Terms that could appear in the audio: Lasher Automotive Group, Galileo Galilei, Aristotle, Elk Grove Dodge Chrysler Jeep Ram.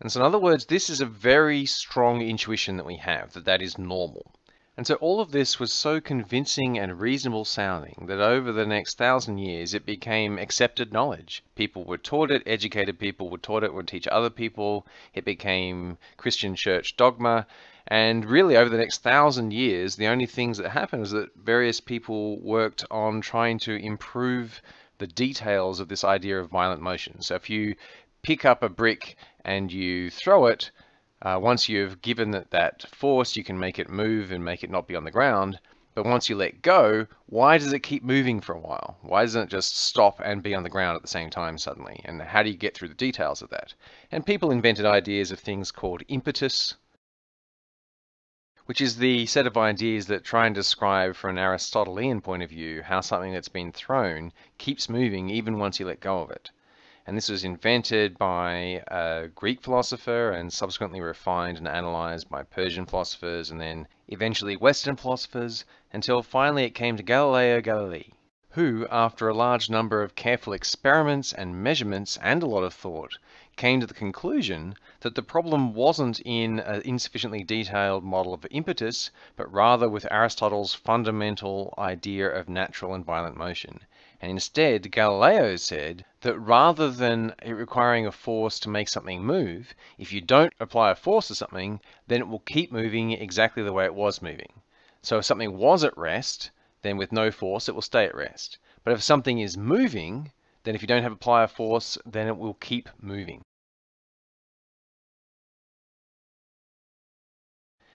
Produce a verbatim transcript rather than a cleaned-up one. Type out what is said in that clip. And so in other words, this is a very strong intuition that we have, that that is normal. And so all of this was so convincing and reasonable sounding that over the next thousand years, it became accepted knowledge. People were taught it, educated people were taught it, would teach other people. It became Christian church dogma. And really over the next thousand years, the only things that happened is that various people worked on trying to improve the details of this idea of violent motion. So if you pick up a brick and you throw it, Uh, once you've given it that force, you can make it move and make it not be on the ground. But once you let go, why does it keep moving for a while? Why doesn't it just stop and be on the ground at the same time suddenly? And how do you get through the details of that? And people invented ideas of things called impetus, which is the set of ideas that try and describe from an Aristotelian point of view how something that's been thrown keeps moving even once you let go of it. And this was invented by a Greek philosopher and subsequently refined and analyzed by Persian philosophers and then eventually Western philosophers, until finally it came to Galileo Galilei, who, after a large number of careful experiments and measurements and a lot of thought, came to the conclusion that the problem wasn't in an insufficiently detailed model of impetus, but rather with Aristotle's fundamental idea of natural and violent motion. And instead, Galileo said that rather than it requiring a force to make something move, if you don't apply a force to something, then it will keep moving exactly the way it was moving. So if something was at rest, then with no force, it will stay at rest. But if something is moving, then if you don't have apply a force, then it will keep moving.